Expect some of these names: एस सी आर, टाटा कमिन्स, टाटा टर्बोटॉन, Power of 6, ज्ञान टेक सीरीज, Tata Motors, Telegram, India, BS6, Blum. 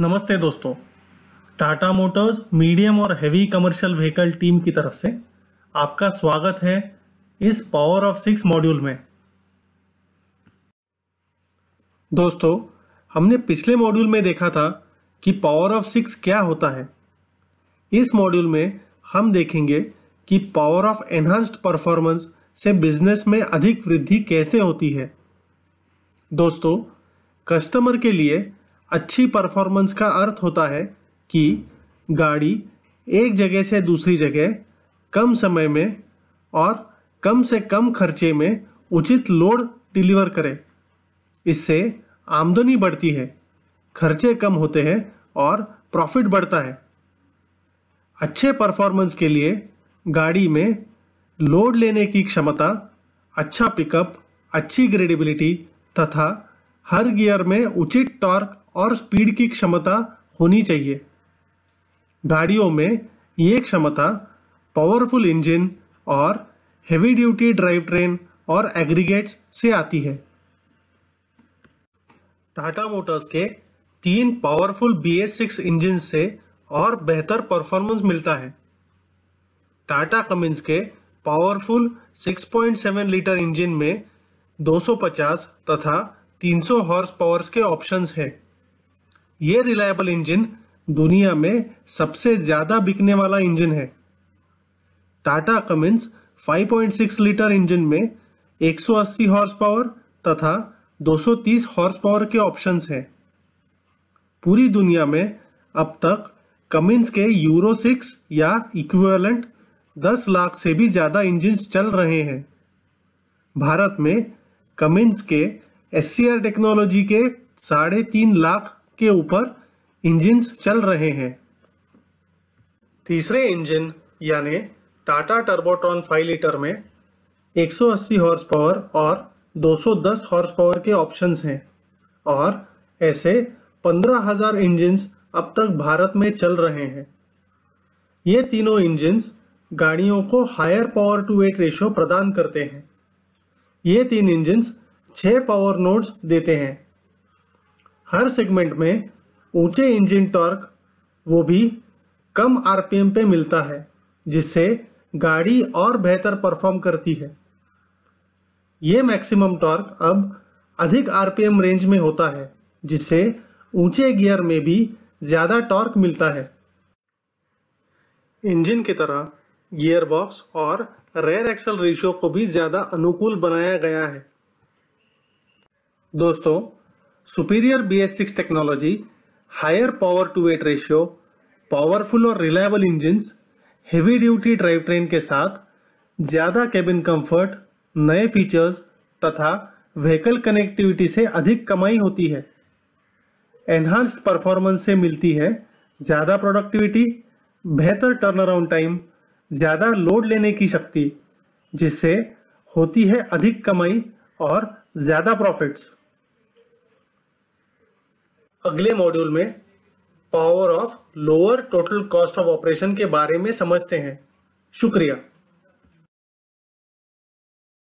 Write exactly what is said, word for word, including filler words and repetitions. नमस्ते दोस्तों, Tata Motors medium और हैवी कमर्शियल व्हीकल टीम की तरफ से आपका स्वागत है इस पावर ऑफ सिक्स मॉड्यूल में। दोस्तों, हमने पिछले मॉड्यूल में देखा था कि पावर ऑफ सिक्स क्या होता है। इस मॉड्यूल में हम देखेंगे कि पावर ऑफ एनहांस्ड परफॉर्मेंस से बिजनेस में अधिक वृद्धि कैसे होती है। दोस्तों, कस्टमर के लिए अच्छी परफॉर्मेंस का अर्थ होता है कि गाड़ी एक जगह से दूसरी जगह कम समय में और कम से कम खर्चे में उचित लोड डिलीवर करे। इससे आमदनी बढ़ती है, खर्चे कम होते हैं और प्रॉफिट बढ़ता है। अच्छे परफॉर्मेंस के लिए गाड़ी में लोड लेने की क्षमता, अच्छा पिकअप, अच्छी ग्रेडेबिलिटी तथा हर गियर में उचित टॉर्क और स्पीड की क्षमता होनी चाहिए। गाड़ियों में ये क्षमता पावरफुल इंजन और हेवी ड्यूटी ड्राइव ट्रेन और एग्रीगेट्स से आती है। टाटा मोटर्स के तीन powerful B S six engine से और बेहतर परफॉर्मेंस मिलता है। टाटा कमिन्स के powerful six point seven litre engine में दो सौ पचास तथा तीन सौ हॉर्स पावर्स के ऑप्शंस हैं। ये रिलायबल इंजन दुनिया में सबसे ज़्यादा बिकने वाला इंजन है। टाटा कमिन्स five point six litre engine में एक सौ अस्सी हॉर्स पावर तथा दो सौ तीस हॉर्स पावर के ऑप्शंस हैं। पूरी दुनिया में अब तक कमिन्स के यूरो सिक्स या इक्विवेलेंट दस लाख से भी ज़्यादा इंजिन्स चल रहे हैं। भारत में कमिन्स के एस सी आर टेक्नोलॉजी के साढ़े तीन लाख के ऊपर इंजिन्स चल रहे हैं। तीसरे इंजन यानी टाटा टर्बोटॉन फाइव लीटर में एक सौ अस्सी हॉर्स पावर और दो सौ दस हॉर्स पावर के ऑप्शंस हैं और ऐसे पंद्रह हज़ार इंजिन्स अब तक भारत में चल रहे हैं। ये तीनों इंजिन्स गाड़ियों को higher power to weight ratio प्रदान करते हैं। ये तीन इंजिन्स छः पावर नोड्स देते हैं। हर सेगमेंट में ऊंचे इंजन टॉर्क, वो भी कम आर पी एम पे मिलता है, जिससे गाड़ी और बेहतर परफॉर्म करती है। ये मैक्सिमम टॉर्क अब अधिक आर पी एम रेंज में होता है, जिससे ऊंचे गियर में भी ज़्यादा टॉर्क मिलता है। इंजन की तरह गियरबॉक्स और रेयर एक्सल रेशियो को भी ज़्यादा अनुकूल बनाया गया है। दोस्तों, superior B S six technology, higher power to weight ratio, powerful और reliable engines, heavy duty drive train के साथ ज़्यादा केबिन कंफर्ट, नए फीचर्स तथा व्हीकल कनेक्टिविटी से अधिक कमाई होती है। एनहांस्ड परफॉर्मेंस से मिलती है ज़्यादा प्रोडक्टिविटी, बेहतर टर्नअराउंड टाइम, ज़्यादा लोड लेने की शक्ति, जिससे होती है अधिक कमाई और ज़्यादा प्रॉफिट्स। अगले मॉड्यूल में power of lower total cost of operation के बारे में समझते हैं। शुक्रिया।